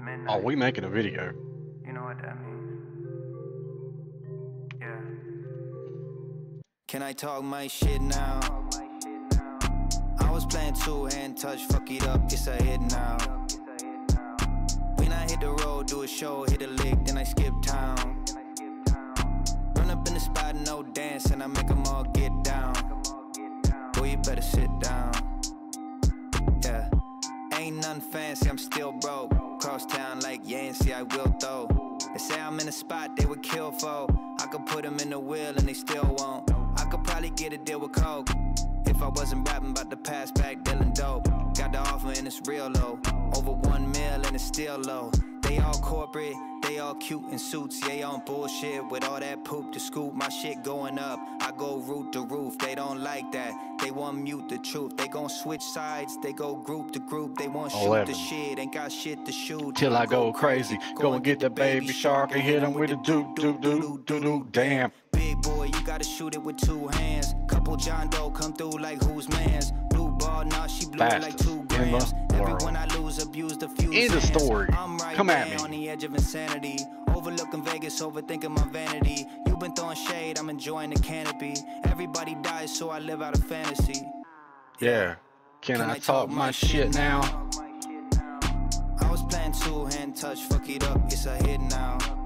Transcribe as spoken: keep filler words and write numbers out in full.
midnight. Oh, we making a video. You know what that means? Yeah. Can I talk my shit now? I was playing two hand touch, fuck it up, it's a hit now. When I hit the road, do a show, hit a lick, then I skip town. Run up in the spot, no dance, and I make them all get down. Boy, you better sit down. Yeah. Ain't nothing fancy, I'm still broke. Cross town like Yancey, I will though. They say I'm in a spot they would kill for. I could put them in the wheel and they still won't. I could probably get a deal with coke if I wasn't rapping about the past back dealing dope. Got the offer and it's real low. Over one mil and it's still low. They all corporate, they all cute in suits. Yeah, on bullshit with all that poop to scoop. My shit going up, I go root to roof. They don't like that, they want mute the truth. They gon' switch sides, they go group to group. They want shoot the shit, ain't got shit to shoot. Till I go crazy, go and get the baby shark and hit him with a doop doop doop doop doop. Damn. Big boy, you gotta shoot it with two hands. Couple John Doe come through like who's man's. Blue ball, nah, she blew Bastards. Like two grams. Everyone I lose abused a few. End of story. I'm right come at me. On the edge of insanity. Overlooking Vegas, overthinking my vanity. You've been throwing shade, I'm enjoying the canopy. Everybody dies, so I live out of fantasy. Yeah. Can, Can I, I talk, talk my shit now? now? I was playing two hand touch, fuck it up, it's a hit now.